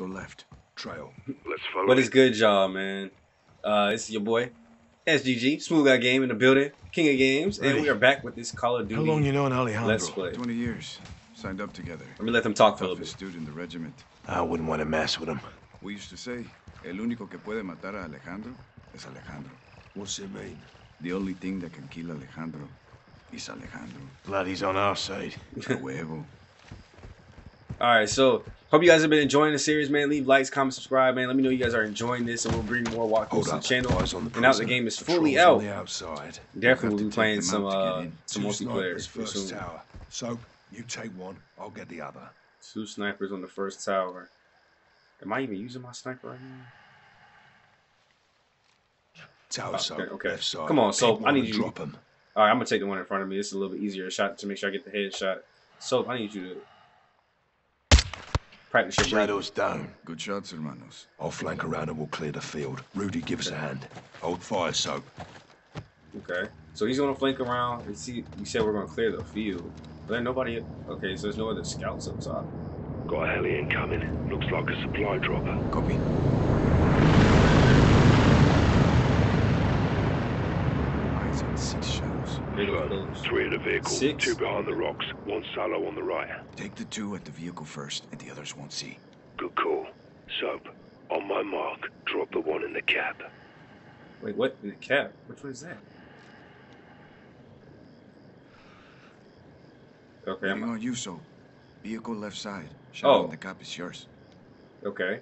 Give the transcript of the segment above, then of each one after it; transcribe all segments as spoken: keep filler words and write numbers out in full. Go left. Trial. Let's follow. What is good, y'all, man? Uh, it's your boy, S G G, Smooth Guy Game in the building, King of Games, Ready. And we are back with this Call of Duty. How long you known Alejandro? Let's play. Twenty years. Signed up together. Let me let them talk for a little bit. Dude in the regiment. I wouldn't want to mess with him. We used to say, el único que puede matar a Alejandro es Alejandro. What's it mean? The only thing that can kill Alejandro is Alejandro. Glad he's on our side. Huevo. All right, so hope you guys have been enjoying the series, man. Leave likes, comments, subscribe, man. Let me know you guys are enjoying this, and we'll bring more walkthroughs to the channel. The and now the game is fully out. Definitely we'll be playing some uh, some multiplayer soon. Tower. So you take one, I'll get the other. Two snipers on the first tower. Am I even using my sniper right now? Tower, oh, so okay. okay. Left side. Come on, Soap. I need you to drop him. All right, I'm gonna take the one in front of me. This is a little bit easier shot to make sure I get the head shot. Soap, I need you to. Practice your Shadows down. Good shots, hermanos. I'll flank around and we'll clear the field. Rudy, give us a hand. Hold fire, Soap. Okay. So he's gonna flank around and see. You said we're gonna clear the field. But there nobody. Okay, so there's no other scouts up top. Got a heli incoming. Looks like a supply dropper. Copy. Eyes on six Shadows. Three in the vehicle, six. Two behind the rocks, one solo on the right. Take the two at the vehicle first, and the others won't see. Good call. Soap, on my mark, drop the one in the cab. Wait, what? In the cab? Which one is that? Okay, I'm on you, Soap. Vehicle left side. Shut oh. The cab is yours. Okay.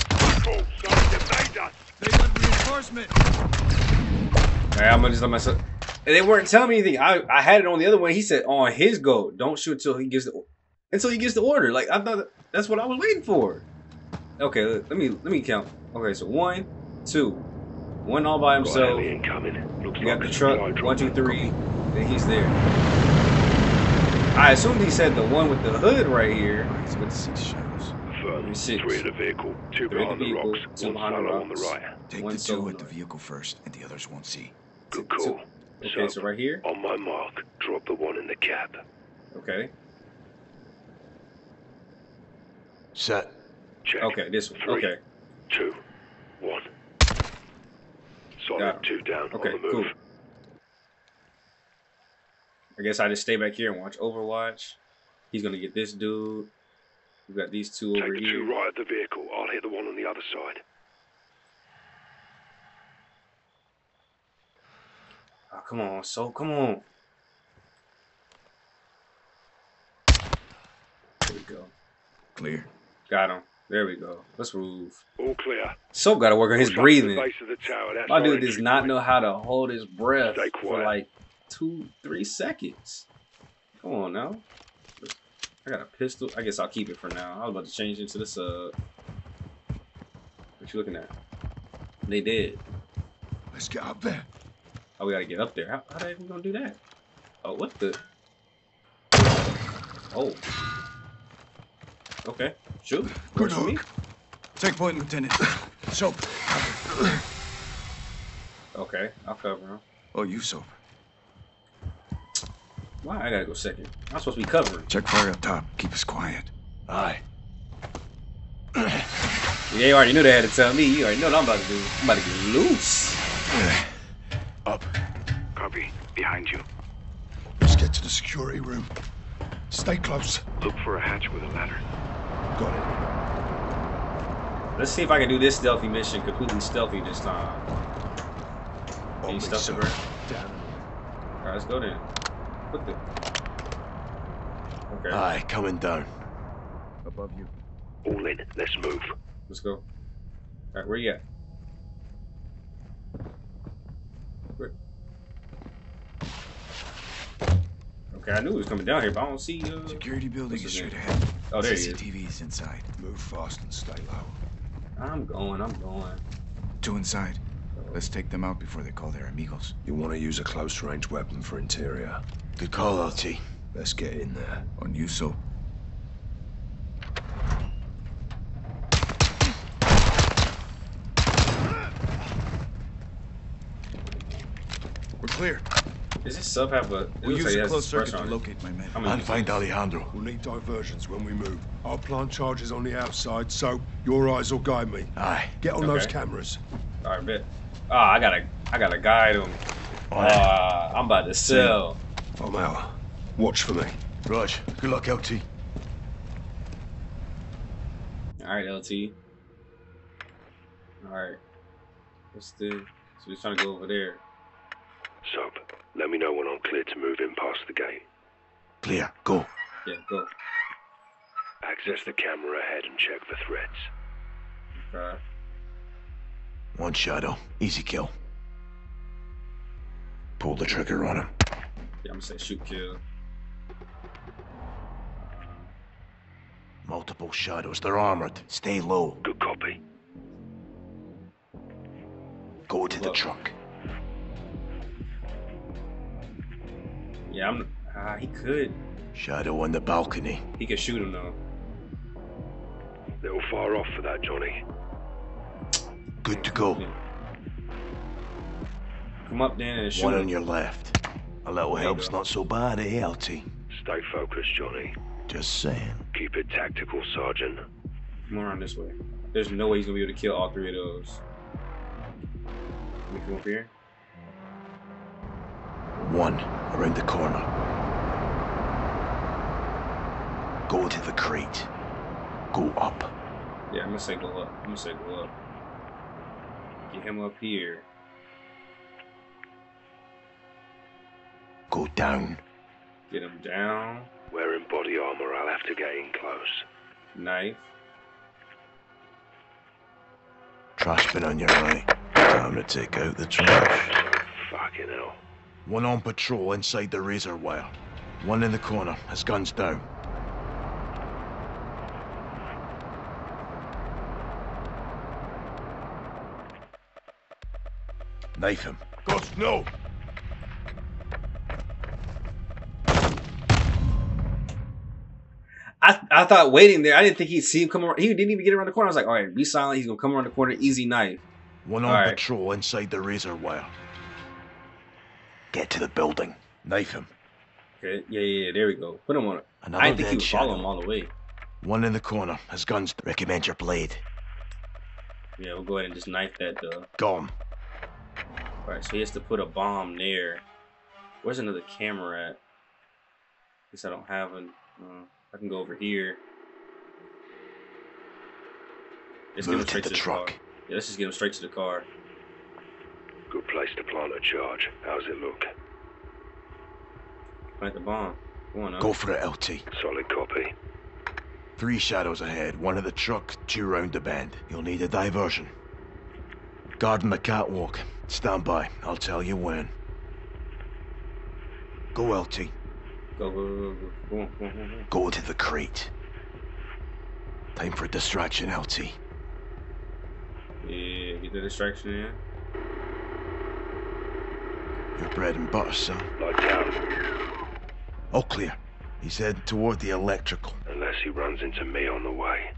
Oh, Soap, they made us! They got reinforcement! Alright, I'm gonna just let myself. And they weren't telling me anything. I, I had it on the other one. He said on his go, don't shoot until he gives the until he gets the order. Like I thought that's what I was waiting for. Okay, let me let me count. Okay, so one, two, one all by himself. You got the truck. One, two, three. Then he's there. I assumed he said the one with the hood right here. He's got six shadows. Six. Three in the vehicle, two behind the rocks, one solo on the right. Take the two at the vehicle first, and the others won't see. Good call. Okay, so right here. On my mark, drop the one in the cab. Okay. Set. Check. Okay, this one. Three, okay. Two, one. Solid two down. Okay, on the move. Cool. I guess I just stay back here and watch Overwatch. He's gonna get this dude. We've got these two over here. Take the two right at the vehicle. I'll hit the one on the other side. Oh, come on, so come on. There we go. Clear. Got him. There we go. Let's move. All clear. Soap got to work on his breathing. My dude does not know how to hold his breath for like two, three seconds. Come on now. I got a pistol. I guess I'll keep it for now. I was about to change into this. Uh, what you looking at? They did. Let's get up there. Oh, we gotta get up there. How, how the heck are we gonna do that? Oh, what the? Oh. Okay. Shoot. Good hook. Checkpoint, Lieutenant. Soap. Okay, I'll cover him. Oh, you Soap. Why I gotta go second? I'm supposed to be covering. Check fire up top. Keep us quiet. Aye. Yeah, you already knew they had to tell me. You already know what I'm about to do. I'm about to get loose. Up. Copy. Behind you. Let's get to the security room. Stay close. Look for a hatch with a ladder. Got it. Let's see if I can do this stealthy mission completely stealthy this time. Only stuff to burn. All right, let's go then. What the? Okay. Aye, coming down. Above you. All in. Let's move. Let's go. All right, where you at? Where? Okay, I knew he was coming down here, but I don't see. Uh, Security building is straight ahead. Oh, there he is. C C T V is inside. Move fast and stay low. I'm going. I'm going. Two inside. Let's take them out before they call their amigos. You want to use a close-range weapon for interior. Good call, R T. Let's get in there. On you, Soap. We're clear. Does this sub have a... We'll use a closed circuit to locate my man. And find Alejandro. We'll need diversions when we move. I'll plant charges on the outside, so your eyes will guide me. Aye. Get on okay. those cameras. Alright, bet. Ah, oh, I gotta, I gotta guide him. Ah, uh, I'm about to sell. I'm out. Watch for me. Raj, good luck, L T. Alright, L T. Alright. Let's do... So we're trying to go over there. Soap, let me know when I'm clear to move in past the gate. Clear, go. Yeah, go. Access the camera ahead and check for threats. Okay. One shadow, easy kill. Pull the trigger on him. Yeah, I'm gonna say shoot kill. Multiple shadows, they're armored. Stay low. Good copy. Go to Look. the truck. Yeah, I'm. Ah, uh, he could. Shadow on the balcony. He could shoot him though. Little far off for that, Johnny. Good to go. Yeah. Come up then and shoot. One him. on your left. A little there help's not so bad, eh, L T? Stay focused, Johnny. Just saying. Keep it tactical, Sergeant. Come around this way. There's no way he's gonna be able to kill all three of those. We come over here. One around the corner. Go to the crate. Go up. Yeah, I'm gonna say go up. I'm gonna say go up. Get him up here. Go down. Get him down. Wearing body armor, I'll have to get in close. Knife. Trash bin on your right. Time to take out the trash. Fucking hell. One on patrol inside the razor wire. One in the corner, his gun's down. Knife him. Ghost, no! I, I thought waiting there, I didn't think he'd see him come around. He didn't even get around the corner. I was like, all right, be silent. He's going to come around the corner. Easy knife. One on right. patrol inside the razor wire. Get to the building. Knife him. Okay. Yeah, yeah, yeah. There we go. Put him on it. Another I think he would follow him all the way. One in the corner. His guns. Recommend your blade. Yeah, we'll go ahead and just knife that, though. Gone. All right, so he has to put a bomb there. Where's another camera at? At least I don't have an... Uh, I can go over here. Let's Move get him straight to the, to the truck. Car. Yeah, let's just get him straight to the car. Good place to plant a charge. How's it look? Plant the bomb. Go on, Go for it, L T. Solid copy. Three shadows ahead. One at the truck, two round the bend. You'll need a diversion. Guarding the catwalk. Stand by. I'll tell you when. Go, L T. Go, go, go, go. Go, go, go, go. Go to the crate. Time for a distraction, L T. Yeah, get the distraction in. Your bread and butter, son. Light down. All clear. He's heading toward the electrical. Unless he runs into me on the way.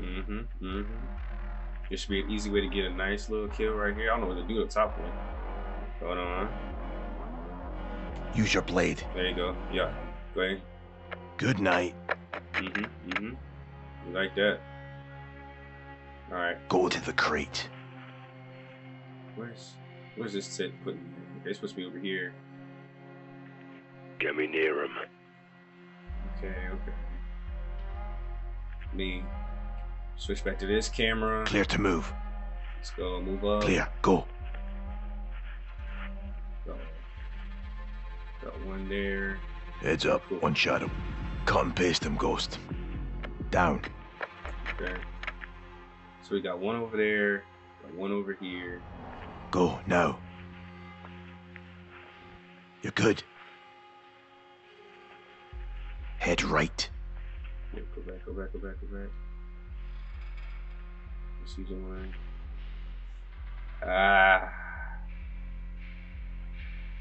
Mm-hmm, mm-hmm. This should be an easy way to get a nice little kill right here. I don't know what to do to the top one. Hold on. Use your blade. There you go. Yeah. Go ahead. Good night. Mm-hmm. Mm-hmm. Like that. Alright. Go to the crate. Where's where's this tit putting? They're supposed to be over here. Get me near him. Okay, okay. Me. Switch back to this camera. Clear to move. Let's go, move up. Clear, go. Got one there. Heads up, cool. One shadow. Cut and paste him, Ghost. Down. Okay. So we got one over there, got one over here. Go, now. You're good. Head right. Yeah, go back, go back, go back, go back. Let's use the line. Ah.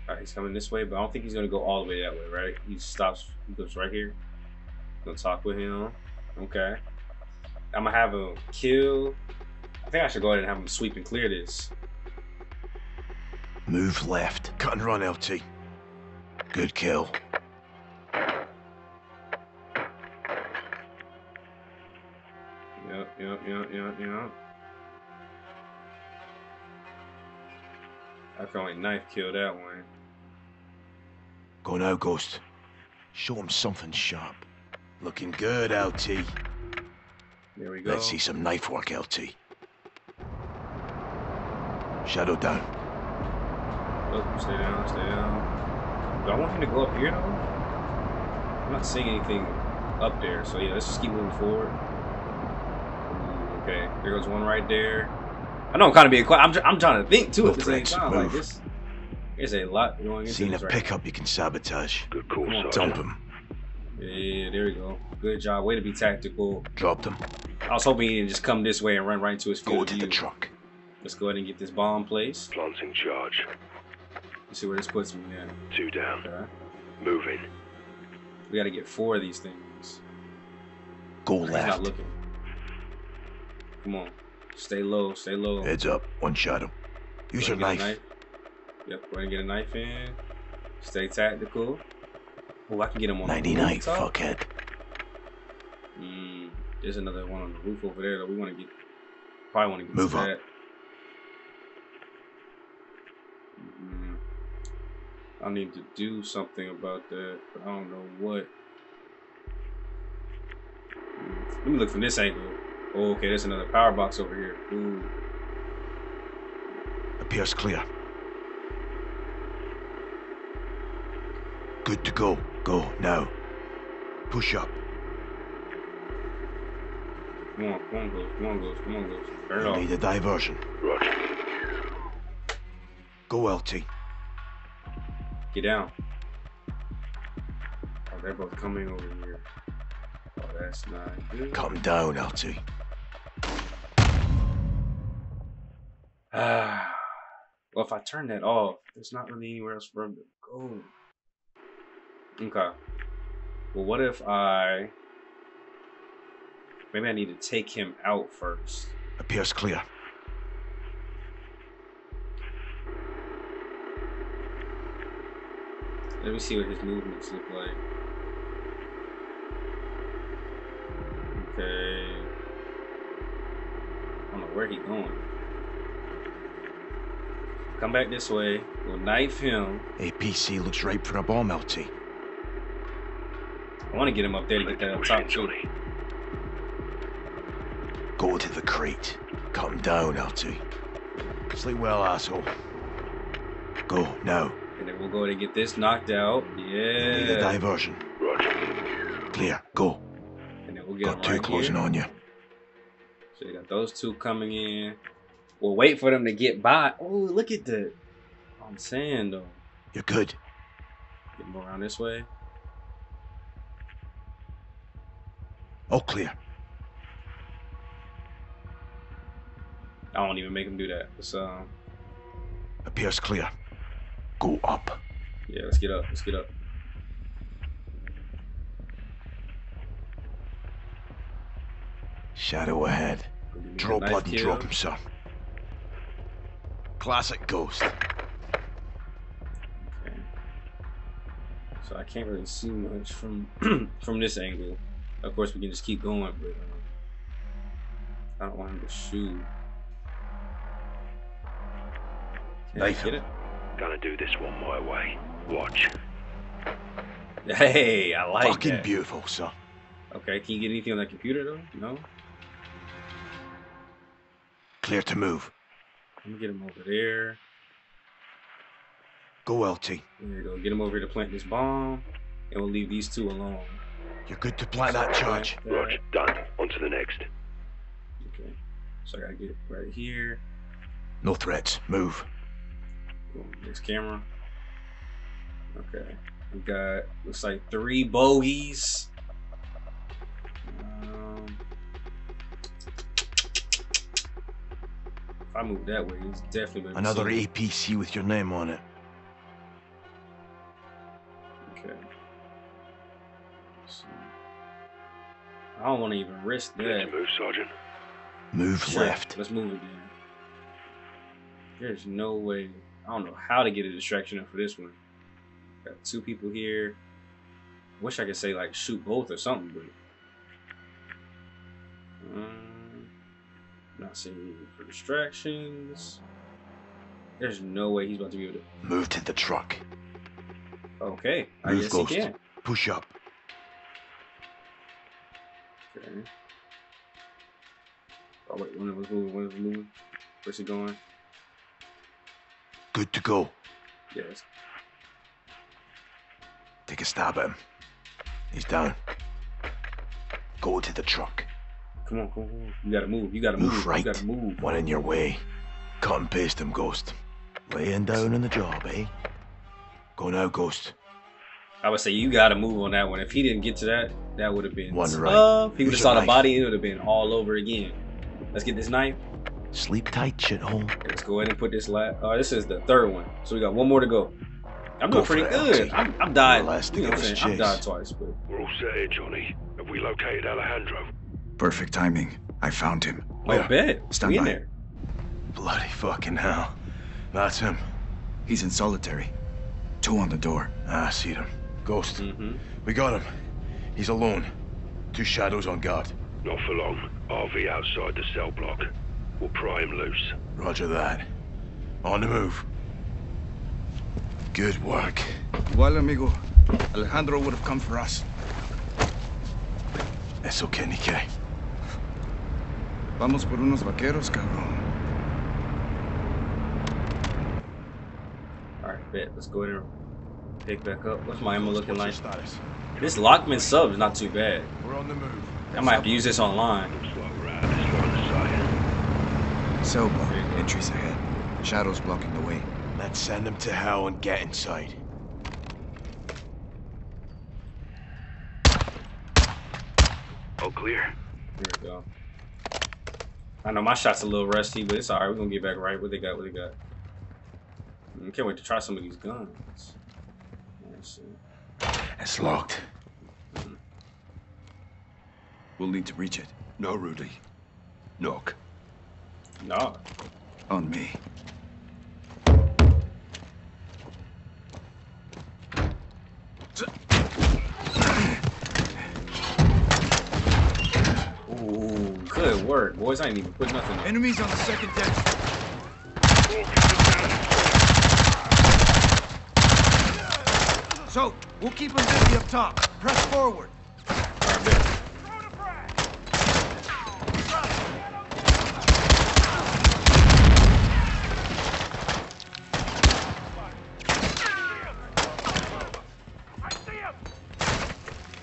Alright, he's coming this way, but I don't think he's gonna go all the way that way, right? He stops, he goes right here. Gonna talk with him. Okay. I'm gonna have him kill. I think I should go ahead and have him sweep and clear this. Move left. Cut and run, L T. Good kill. Yeah, yeah, yeah, yeah, yeah. I can only knife kill that one. Go now, Ghost. Show him something sharp. Looking good, L T. There we go. Let's see some knife work, L T. Shadow down. Oh, stay down, stay down. Do I want him to go up here though? I'm not seeing anything up there, so yeah, let's just keep moving forward. Ooh, okay, there goes one right there. I know I'm kind of being quiet. I'm, I'm trying to think too at the same time. Like this, there's a lot going. Seen a pickup you can sabotage. Good call, Sergeant. Dump him. Yeah, there we go. Good job. Way to be tactical. Dropped him. I was hoping he didn't just come this way and run right into his field. Go to the truck. Let's go ahead and get this bomb placed. Planting charge. Let's see where this puts me at. Two down. Okay. Moving. We got to get four of these things. Go left. He's not looking. Come on. Stay low, stay low. Heads up, one shadow. Use your knife. knife. Yep, go ahead and get a knife in. Stay tactical. Oh, I can get him on ninety-nine, the rooftop. Fuckhead. Mm, there's another one on the roof over there that we want to get. Probably want to get Move to up. that. Mm-hmm. I need to do something about that, but I don't know what. Let me look from this angle. Oh, okay, there's another power box over here. Ooh. Appears clear. Good to go. Go now. Push up. Come on, come on, Ghost. Come on, Ghost. Come on, Ghost. Turn it off. Need a diversion. Roger. Go, L T. Get down. Oh, they're both coming over here. Oh, that's not good. Come down, L T. Ah, well, if I turn that off, there's not really anywhere else for him to go. Okay. Well, what if I... Maybe I need to take him out first. Appears clear. Let me see what his movements look like. Okay. I don't know where he going. Come back this way. We'll knife him. A P C looks right for a bomb, L T. I want to get him up there to get that up top too. Go to the crate. Come down, L T. Sleep well, asshole. Go now. And then we'll go and get this knocked out. Yeah. Need a diversion. Roger. Clear. Go. And then we'll get got two right closing here. on you. So you got those two coming in. We'll wait for them to get by. Oh, look at the. I'm saying though. You're good. Get them around this way. All clear. I don't even make them do that. So. Appears clear. Go up. Yeah, let's get up. Let's get up. Shadow ahead. Draw blood and drop him, sir. Classic Ghost. Okay. So I can't really see much from from this angle. Of course, we can just keep going, but uh, I don't want him to shoot. Can I get it? Gonna do this one my way. Watch. Hey, I like it. Fucking that. Beautiful, sir. Okay, can you get anything on that computer though? No. Clear to move. Let me get him over there. Go, L T. There you go. Get him over here to plant this bomb, and we'll leave these two alone. You're good to plant so that charge. That. Roger. Done. On to the next. Okay. So I gotta get right here. No threats. Move. Next camera. Okay. We got looks like three bogeys. Um, if I move that way, it's definitely gonna be another A P C with your name on it. Okay. So, I don't want to even risk that. Move, Sergeant. Move sure. left. Let's move again. There's no way. I don't know how to get a distraction up for this one. Got two people here. Wish I could say like shoot both or something, but um, not seeing anything for distractions. There's no way he's about to be able to move to the truck. Okay, I move guess Ghost. He can push up. Okay. Oh wait, one of us moving, one of us moving. Where's he going? Good to go. Yes. Take a stab at him. He's down. Go to the truck. Come on, come on, come on. You gotta move. You gotta move. Move right. You gotta move. One in your way. Cut and paste him, Ghost. Laying down on the job, eh? Go now, Ghost. I would say you gotta move on that one. If he didn't get to that, that would have been one right. Up. He would have saw the body and it would have been all over again. Let's get this knife. Sleep tight, shithole. Let's go ahead and put this last. Oh, this is the third one. So we got one more to go. I'm doing go pretty good. I'm, I'm dying. You know what I'm saying? I'm dying twice, but we're all set here, Johnny. Have we located Alejandro? Perfect timing. I found him. Where? I bet. Stand by. In there. Bloody fucking hell. That's him. He's in solitary. Two on the door. Ah, I see them. Ghost. Mm-hmm. We got him. He's alone. Two shadows on guard. Not for long. R V outside the cell block. We'll pry him loose. Roger that. On the move. Good work. Well, amigo, Alejandro would have come for us. Eso que ni que. Vamos por unos vaqueros, cabrón. Alright, bet. Let's go ahead and pick back up. What's my ammo looking like? This Lockman sub is not too bad. We're on the move. I might have to use this online. Cell block. Entries ahead. Shadows blocking the way. Let's send them to hell and get inside. All clear. There we go. I know my shot's a little rusty, but it's alright. We're gonna get back right. What they got? What they got? I can't wait to try some of these guns. Let's see. It's locked. Mm-hmm. We'll need to reach it. No, Rudy. Knock. Knock. On me. Good work, boys. I ain't even put nothing. Enemies on the second deck. So, we'll keep them busy up top. Press forward. Alright, man.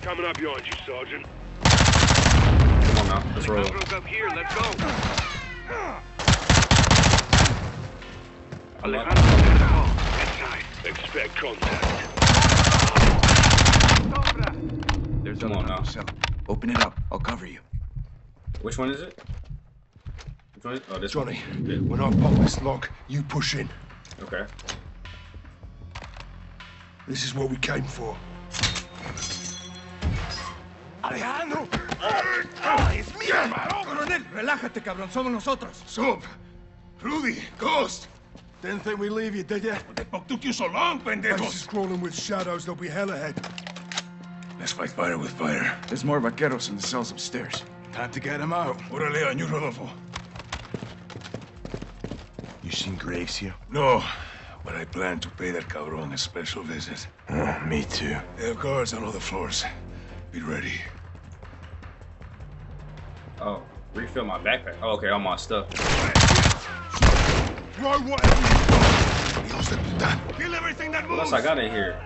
Coming up behind you, Sergeant. No, let's roll. Up here, let's go. Expect contact. There's no one now. Open it up. I'll cover you. Which one is it? Which one is it? Oh, this Johnny, one. Johnny, when I pop this lock, you push in. Okay. This is what we came for. Alejandro! Ah, it's me, hermano! Coronel, relájate, cabrón. Somos nosotros. Soap, Rudy, Ghost. Didn't think we leave you, did ya? What the fuck took you so long, pendejos? Price is crawling with shadows. There'll be hell ahead. Let's fight fire with fire. There's more vaqueros in the cells upstairs. Time to get them out. Orale, año Rodolfo. You seen Graves here? No, but I plan to pay that cabrón a special visit. Uh, me too. They have guards on all the floors. Be ready. Oh, refill my backpack. Oh, okay, all my stuff. Try whatever. Kill everything that moves. Unless I got in here.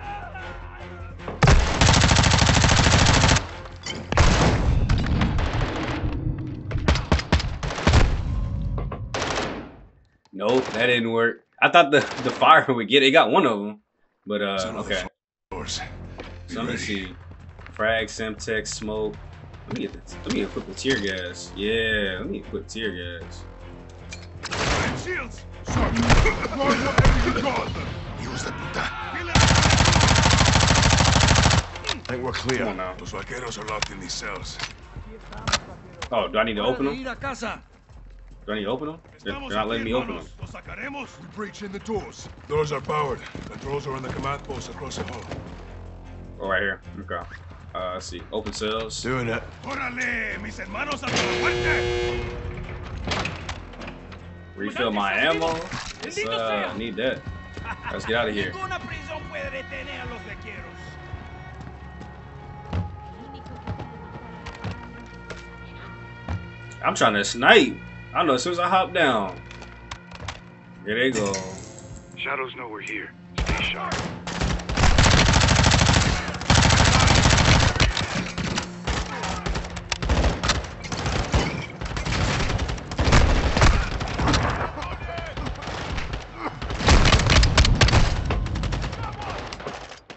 Nope, that didn't work. I thought the the fire would get. It got one of them, but uh, okay. So let me see. Frag, Semtex, smoke. Let me, get the, let me equip the tear gas. Yeah, let me equip tear gas. Shields! Sorry. Use the I think we're clear. Come on now. Los vaqueros are locked in these cells. Oh, do I need to open them? Do I need to open them? They're, they're not letting me open them. We breach in the doors. Doors are powered. Controls are on the command post across the hall. Oh, right here. Okay. Uh, let's see. Open cells. Doing it. Refill my ammo. Uh, I need that. Let's get out of here. I'm trying to snipe. I know as soon as I hop down. Here they go. Shadows know we're here. Stay sharp.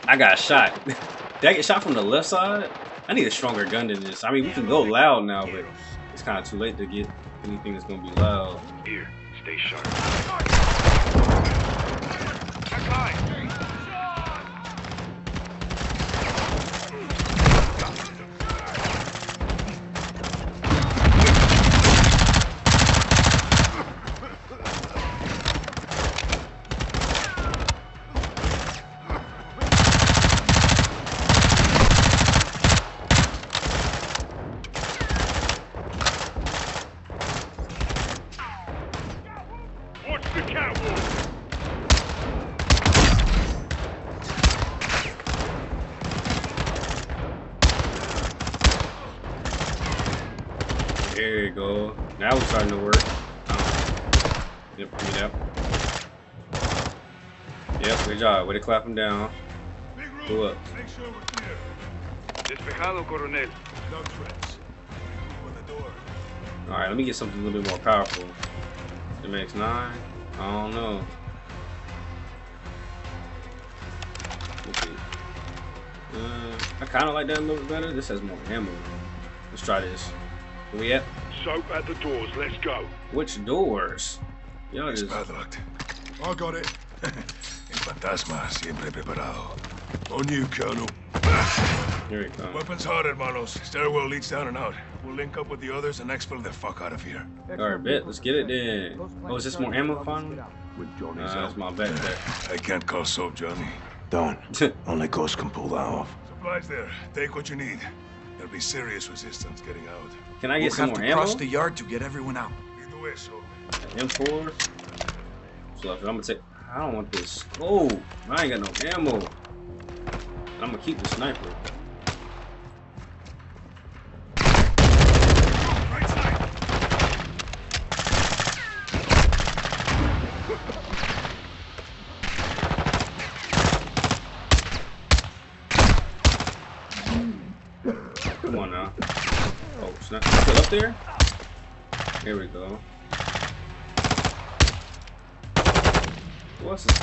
I got shot. Did I get shot from the left side? I need a stronger gun than this. I mean, we can go loud now, but it's kind of too late to get anything that's gonna be loud. Here, stay sharp. There you go. Now it's starting to work. Um, yep, give me that. Yep, good job. Way to clap him down. Pull up. Make sure we're clear. Despejado, coronel. No threats. Open the door. Alright, let me get something a little bit more powerful. It makes nine. I don't know. Okay. Uh, I kind of like that a little bit better. This has more ammo. Let's try this. Where we at? Soap at the doors. Let's go. Which doors? Yo, it's bad luck. I got it. El fantasma siempre preparado. On you, Colonel. Here we go. Weapons hard, hermanos. Stairwell leads down and out. We'll link up with the others and expel the fuck out of here. Alright, bet. Let's get it then. Oh, is this more ammo finally? Nah, that's my backpack. I can't call Soap, Johnny. Don't. Only Ghost can pull that off. Supplies there. Take what you need. There'll be serious resistance getting out. Can I get we'll some have more to ammo? Cross the yard to get everyone out. Either way, so. M four. So I'm gonna take. I don't want this. Oh, I ain't got no ammo. I'm gonna keep the sniper. Right side. Come on now. Oh, snap. Still up there? Here we go. What's this?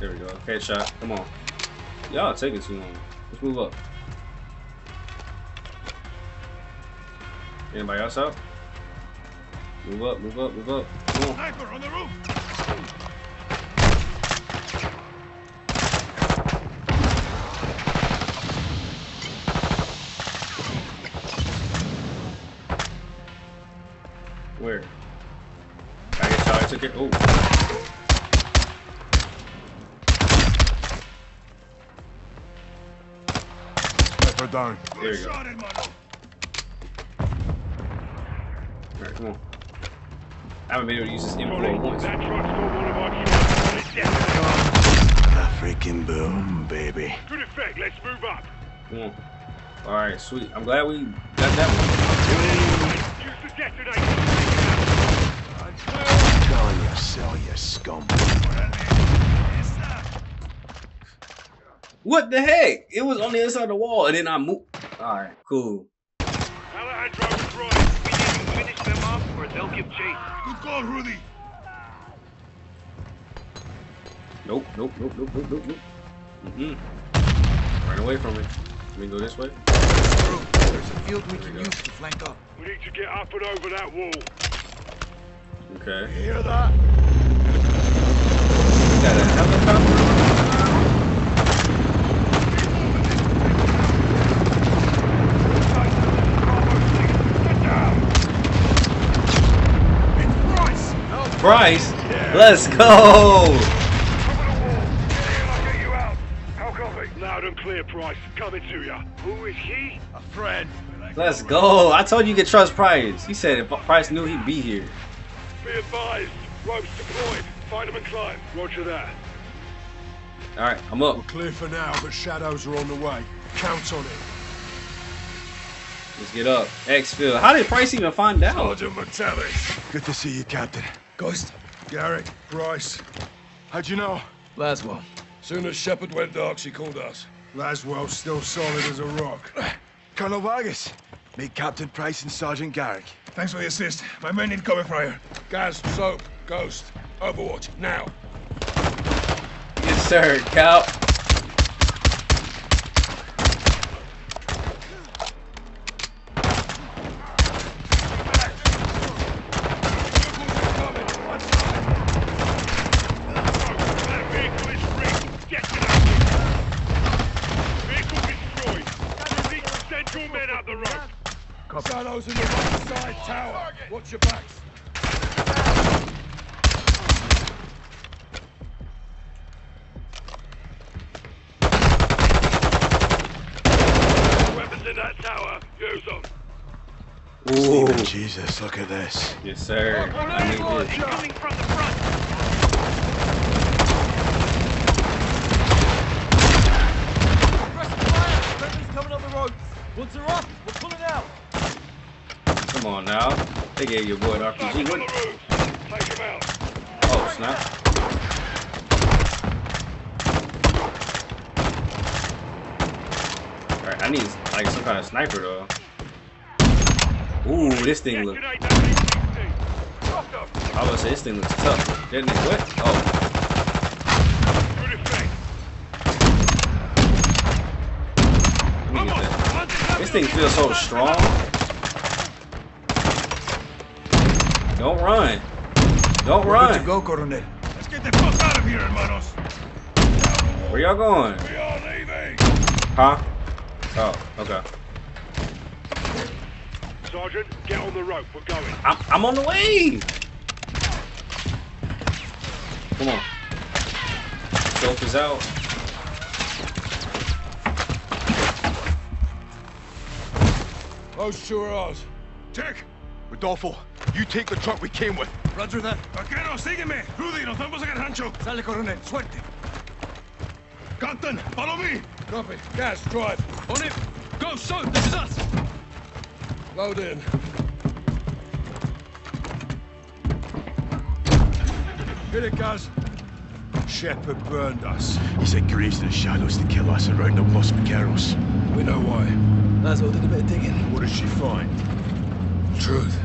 There we go. Okay, shot. Come on. Y'all taking too long. Let's move up. Anybody else out? Move up, move up, move up. Come on. Sniper on the roof. Where? I guess I took it. Oh. Down. There you go. Alright, come on. I haven't been able to use this info once. Freaking boom, baby. Good effect, let's move up. Come on. Alright, sweet. I'm glad we got that one. Use the detonator. Go on yourself, you scumbag. What the heck? It was on the inside of the wall, and then I moved. All right, cool. Alejandro and Price, we need to finish them off, or they'll give chase. Good call, Rudy. Nope, nope, nope, nope, nope, nope, nope. Mm-hmm. Right away from it. Let me go this way. There's a field we can use to flank up. We need to get up and over that wall. Okay. You hear that? We got a helicopter. Price. Let's go. Loud and clear, Price. Coming to you. Who is he? A friend. Let's go. I told you you could trust Price. He said if Price knew, he'd be here. Be advised. Ropes deployed. Find him and climb. Roger that. All right, I'm up. We're clear for now, but shadows are on the way. Count on it. Let's get up. Exfil. How did Price even find out? Sergeant Metallic. Good to see you, Captain. Ghost. Garrick. Price. How'd you know? Laswell. Soon as Shepherd went dark, she called us. Laswell's still solid as a rock. Colonel Vargas. Meet Captain Price and Sergeant Garrick. Thanks for the assist. My men need cover fire. Gaz, Soap, Ghost, Overwatch, now. Yes, sir, Cal. Shadows in the right side tower. Watch your backs. Weapons in that tower. Use them. Ooh. Jesus, look at this. Yes, sir. Oh, I need this. They're coming from the front. Coming on the road. Woods are up. We're pulling out. Come on now. They gave your boy an R P G. What? Take him out. Oh, snap. Alright, I need like some kind of sniper though. Ooh, this thing looks. I was gonna say this thing looks tough. Didn't it? What? Oh. This thing feels so strong. Don't run. Don't run. Where to go, Coronel? Let's get the fuck out of here, hermanos. Where y'all going? We are leaving. Huh? Oh, okay. Sergeant, get on the rope. We're going. I'm, I'm on the way. Come on. Dope is out. Those two are ours. Check. Rodolfo, you take the truck we came with. Roger that. Vaqueros, sígueme. Rudy, nos vamos a el rancho. Sale, Coronel. Suerte. Captain, follow me. Copy. Gas, drive. On it. Go, Soap. This is us. Load in. Get it, Gaz. Shepherd burned us. He said Graves and the Shadows to kill us and round up Los Vaqueros. We know why. Laswell did a bit of digging. What did she find? Truth.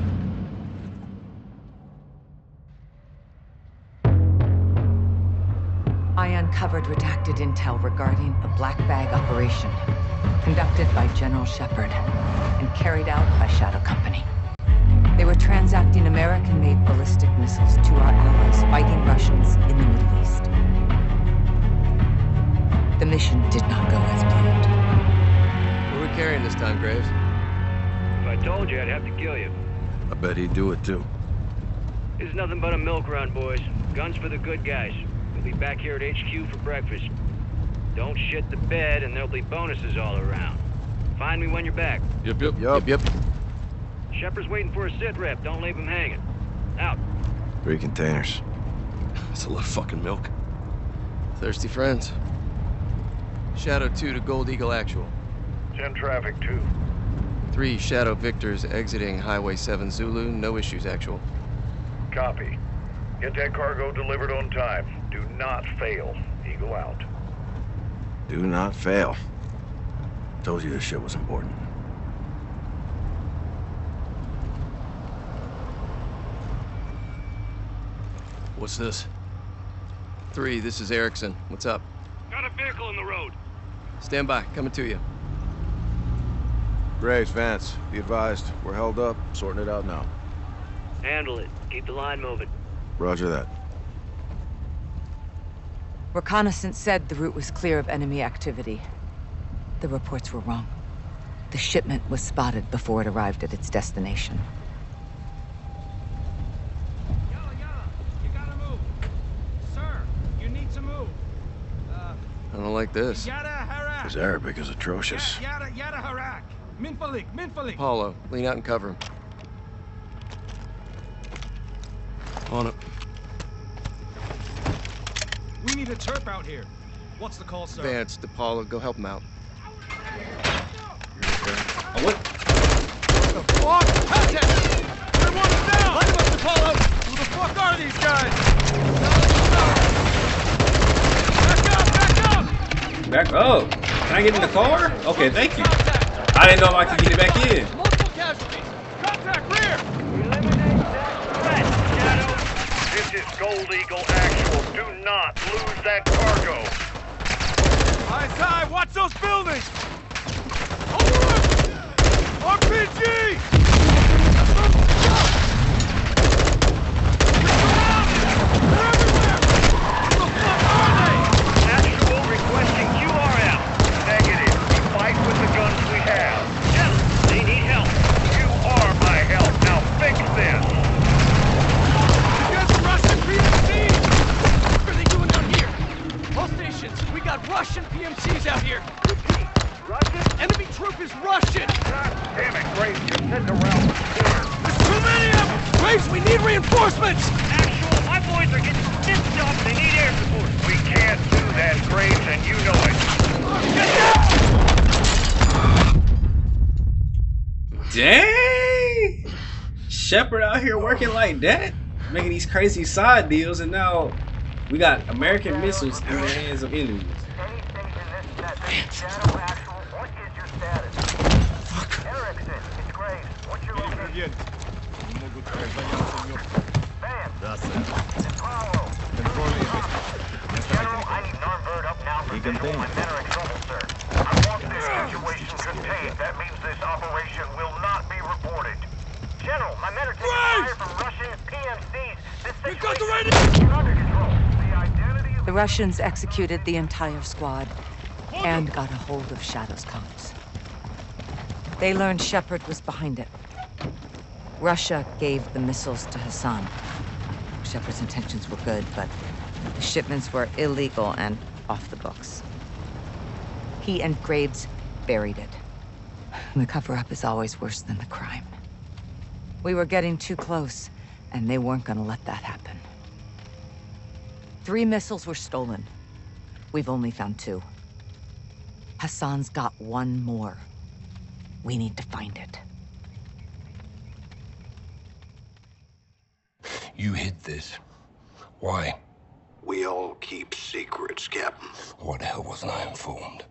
I uncovered redacted intel regarding a black bag operation conducted by General Shepherd and carried out by Shadow Company. They were transacting American-made ballistic missiles to our allies fighting Russians in the Middle East. The mission did not go as planned. Carrying this time, Graves. If I told you, I'd have to kill you. I bet he'd do it too. It's nothing but a milk run, boys. Guns for the good guys. We'll be back here at H Q for breakfast. Don't shit the bed, and there'll be bonuses all around. Find me when you're back. Yep, yep, yep, yep. Shepherd's waiting for a sit rep. Don't leave him hanging. Out. Three containers. That's a lot of fucking milk. Thirsty friends. Shadow two to Gold Eagle Actual. ten traffic, two. Three Shadow Victors exiting Highway seven Zulu. No issues, actual. Copy. Get that cargo delivered on time. Do not fail. Eagle out. Do not fail. Told you this shit was important. What's this? Three, this is Erickson. What's up? Got a vehicle in the road. Stand by. Coming to you. Graves, Vance, be advised. We're held up, sorting it out now. Handle it. Keep the line moving. Roger that. Reconnaissance said the route was clear of enemy activity. The reports were wrong. The shipment was spotted before it arrived at its destination. Yalla, yalla. like this. His Arabic is atrocious. Paulo, lean out and cover him. On it. We need a Terp out here. What's the call, sir? Vance, DePaulo, go help him out. Oh, what? What the fuck? Contact! Everyone down! Light up, DePaulo! Who the fuck are these guys? Back up! Back up! Back up? Can I get in the car? Okay, thank you. I didn't know if I could get it back in. Multiple casualties! Contact rear! Eliminate that threat, Shadow. This is Gold Eagle actual. Do not lose that cargo. I S I, watch those buildings! R P G! They're everywhere! Who the fuck are they? Actual requesting Q R F. Negative. We fight with the guns we have. Yes, they need help. You are my help. Now fix this. You guys are Russian P M Cs! What are they doing down here? All stations, we got Russian P M Cs out here. Russian? Enemy troop is Russian! God damn it, Graves, you said the route was clear. There's too many of them! Graves, we need reinforcements! Actual, my boys are getting stitched up. They need air support. We can't do that, Graves, and you know it. Dang! Shepherd out here working like that? Making these crazy side deals, and now we got American missiles in the hands of enemies. You can think. I want this situation contained. That means this operation will not be reported. General, my men are taking fire from Russian P M Cs. This situation is under control. The identity of the Russians executed the entire squad and got a hold of Shadow's comms. They learned Shepherd was behind it. Russia gave the missiles to Hassan. Shepherd's intentions were good, but the shipments were illegal and off the books. He and Graves buried it. And the cover-up is always worse than the crime. We were getting too close, and they weren't gonna let that happen. Three missiles were stolen. We've only found two. Hassan's got one more. We need to find it. You hid this. Why? We all keep secrets, Captain. Why the hell wasn't I informed?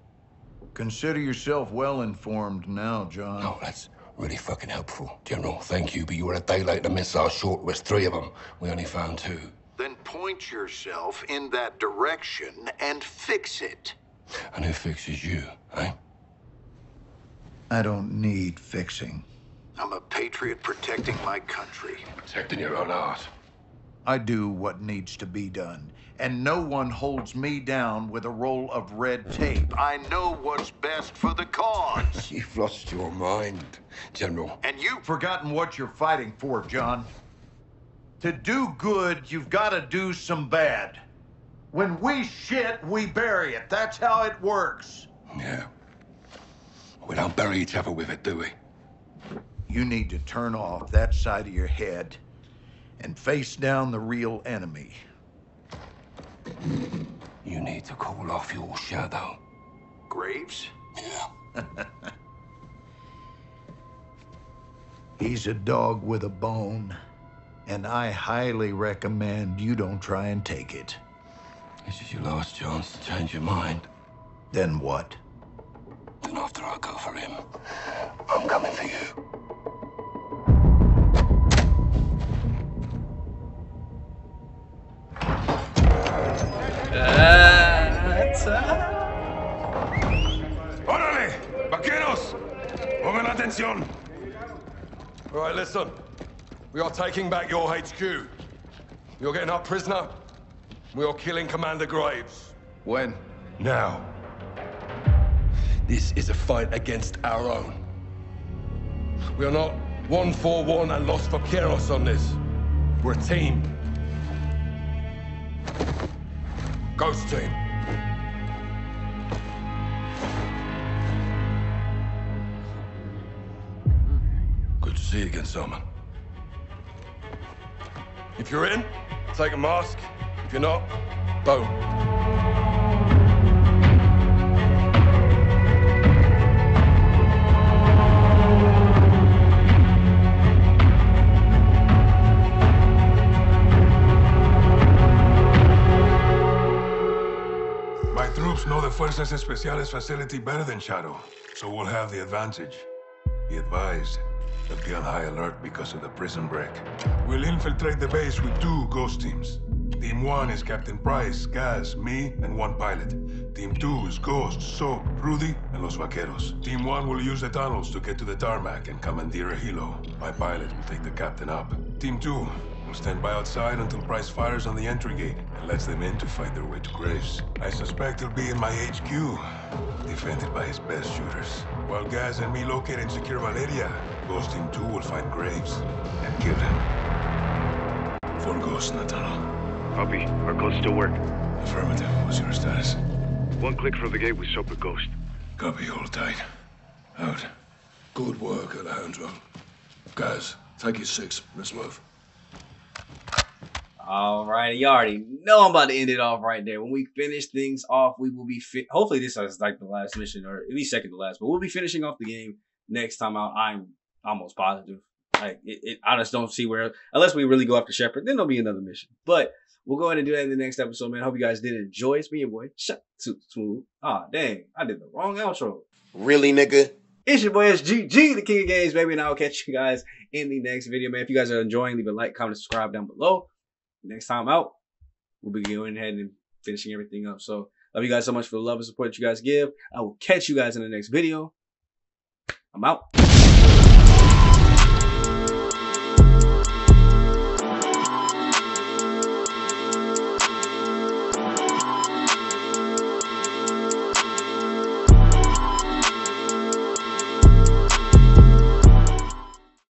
Consider yourself well informed now, John. Oh, that's really fucking helpful. General, thank you, but you were a day late to miss our short list. Three of them. We only found two. Then point yourself in that direction and fix it. And who fixes you, eh? I don't need fixing. I'm a patriot protecting my country. Protecting your own art. I do what needs to be done, and no one holds me down with a roll of red tape. I know what's best for the cause. You've lost your mind, General. And you've forgotten what you're fighting for, John. To do good, you've got to do some bad. When we shit, we bury it. That's how it works. Yeah. We don't bury each other with it, do we? You need to turn off that side of your head and face down the real enemy. You need to call off your shadow. Graves? Yeah. He's a dog with a bone, and I highly recommend you don't try and take it. This is your last chance to change your mind. Then what? Then after I go for him, I'm coming for you. Orale, vaqueros, pongan atención. All right, listen. We are taking back your H Q. You're getting our prisoner. We are killing Commander Graves. When? Now. This is a fight against our own. We are not one for one and Los Vaqueros on this. We're a team. Ghost team. Good to see you again, Salman. If you're in, take a mask. If you're not, boom. Know the Fuerzas Especiales facility better than Shadow, so we'll have the advantage. Be advised, they'll be on high alert because of the prison break. We'll infiltrate the base with two Ghost teams. Team one is Captain Price, Gaz, me, and one pilot. Team two is Ghost, Soap, Rudy, and Los Vaqueros. Team one will use the tunnels to get to the tarmac and commandeer a helo. My pilot will take the captain up. Team two will stand by outside until Price fires on the entry gate and lets them in to fight their way to Graves. I suspect he'll be in my H Q, defended by his best shooters. While Gaz and me locate and secure Valeria, Ghost Team two will find Graves and kill him. Phone Ghost in the tunnel. Copy. Our codes still work. Affirmative. What's your status? One click from the gate with Soap and Ghost. Copy. Hold tight. Out. Good work, Alejandro. Guys, take your six. Let's move. All right, you already know I'm about to end it off right there. When we finish things off, we will be fi hopefully this is like the last mission, or at least second to last. But we'll be finishing off the game next time out. I'm almost positive. Like it, it, I just don't see where, unless we really go after Shepherd, then there'll be another mission. But we'll go ahead and do that in the next episode, man. Hope you guys did enjoy. It's me, your boy, Shut Smooth. Ah, dang, I did the wrong outro. Really, nigga. It's your boy S G G, the King of Games, baby, and I'll catch you guys in the next video, man. If you guys are enjoying, leave a like, comment, subscribe down below. Next time out, we'll be going ahead and finishing everything up. So, love you guys so much for the love and support that you guys give. I will catch you guys in the next video. I'm out.